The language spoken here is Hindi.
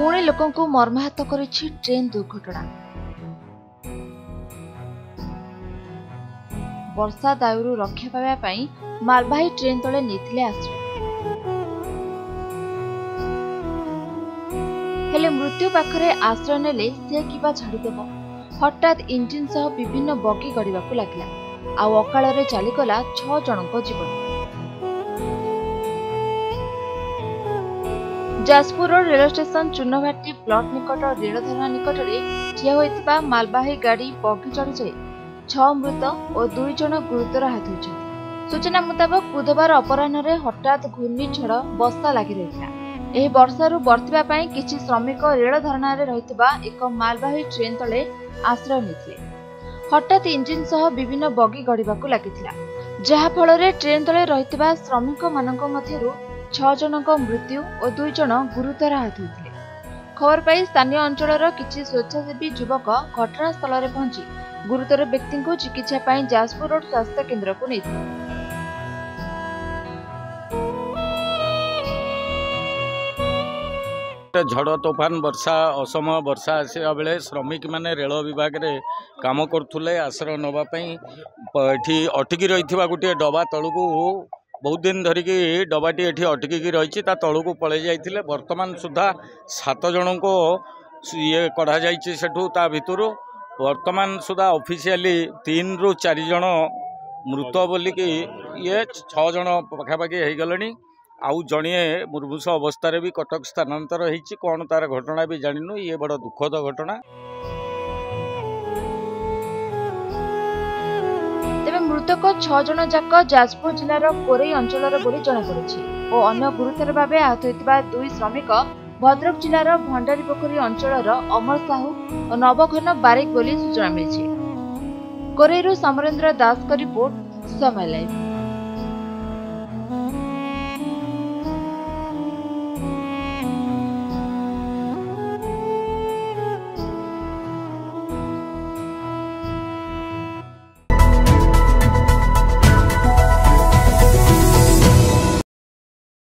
पुणे लोक मर्माहत कर ट्रेन दुर्घटना। वर्षा दायरू रक्षा पाइबापी मालवाही ट्रेन तले नहीं आश्रय हेले मृत्यु पाखरे आश्रय नेले से किबा छाड़ीदेव। हठात इंजिन सह विभिन्न बगी गड़ाक लगला आकाल चलीगला 6 जन जीवन। जाजपुर रेल स्टेशन चूर्णभाटी प्लट निकट रेलधारणा निकट में ठिया होता मालवाही गाड़ी बगी चढ़ी जाए 6 मृत और 2 जन गुरुतर आहत होते। सूचना मुताबक बुधवार अपराह्न हठात घूर्णिझड़ बर्षा लगी रही। वर्षारू बर्तिबा कि श्रमिक रेलधारणा रही मालवाही ट्रेन तले आश्रय नहीं। हठात इंजिन सह विभिन्न बगी गड़ाक लगी जहाफल ट्रेन तले रही श्रमिक मान 6 जनक मृत्यु और 2 जन गुरुतर आहत होते। खबर पाई स्थानीय अंचल किसी स्वेच्छासेवी युवक घटनास्थल में पहुंची गुरुतर व्यक्ति को चिकित्सा जाजपुर रोड स्वास्थ्य केन्द्र को नहीं। झड़ तोफान वर्षा असम वर्षा आसा बेले श्रमिक मैंने रेल विभाग रे काम करथुले आश्रय नापी ये अटकी रही गोटे डबा तलू बहुत दिन धरिकी डबाटी ये अटकिकी रही तलू को पलि जाते। बर्तमान सुधा 7 जन को ये कढ़ा जा भितर बर्तमान सुधा ऑफिशियली 3 रु 4 जन मृत बोलिकी ये 6 जन पखापाखि हो गले। आउ जड़े मुर्मुष अवस्था भी कटक स्थानांतर होती कौन तार घटना भी जानिनु। ये बड़ा दुखद घटना। मृतक 6 जन जाक जाजपुर जिलार कोरई अंचल बोली जनापड़ी और अन्य गुरुतर भाव आहत होता 2 श्रमिक भद्रक जिलार भंडारीपोखरी अंचल अमर साहू और नवघन बारिक बोली सूचना मिली। कोरईरू समरेंद्र दास का रिपोर्ट समय लाइव।